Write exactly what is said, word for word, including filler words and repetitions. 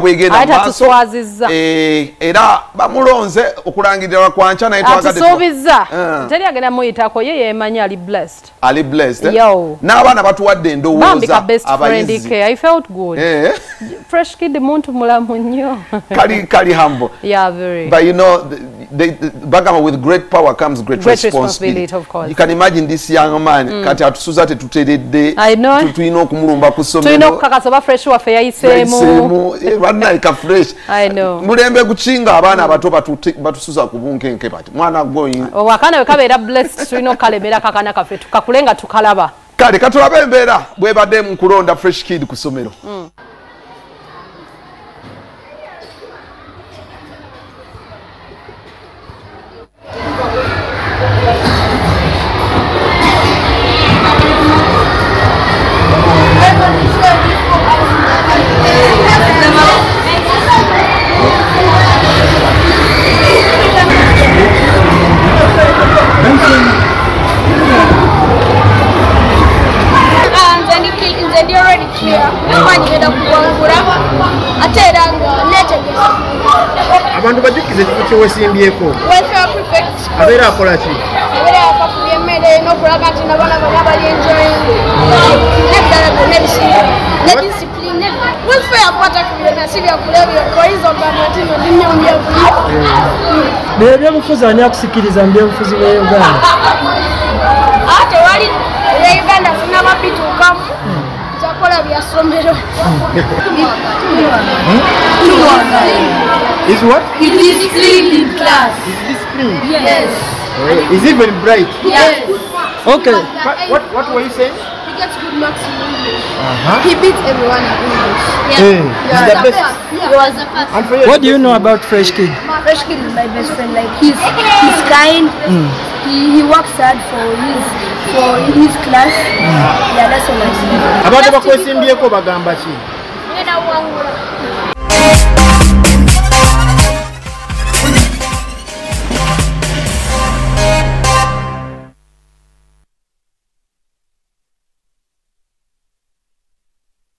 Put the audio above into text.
yabwe genda maso eh era bamulonze okulangirira kwancha na itwa kade atusubiza tali agenda muyitako ye yemanya ali blessed ali blessed n'abana batuwadde ndowoza bambi ka best friend care I felt good eh Fresh Kid muntu mulamu nnyo kali kali humble yeah very but you know they bagama with great power comes great, great responsibility. responsibility of course you can imagine this young man mm. kati atusuza tetuteredde tutuino kumulumba kusomero tuino kakasaba fresh wa fe yisemu randa ika fresh I know mulembe kuchinga abana abato batusuza kubunke nke bati mwana going wakana wekabera blessed tuino kalebera kakana kafe tukakulenga tukalaba kale katulabembera bwebadde mkulonda Fresh Kid kusomero mm. Abantu bajikize kiki wesimbyeko wesha perfect abera akola ki abera akola emere no kulakati nabana bali enjoy never never let discipline will fail water kubira sivya kulevya kwa hizo bamati no dimya ndiyo bebe mfuza nya kusikiriza ndiyo mfuzi wa Uganda ate wali ya Uganda sina mapitu kamu chakola bya somero Is what? It is clean in class. Is this clean? Yes. Oh, is it very bright? Yes. Okay. What, what what were you saying? He gets good marks in English. Uh-huh. He beats everyone in English. Yeah. Hey, yeah. He's the best. He was the first. What do you know about Fresh Kid? Fresh Kid is my best friend. Like he's he's kind. Mm. He he works hard for his for his class. Mm. Yeah, that's all I see. About the question, do you go back and watch it?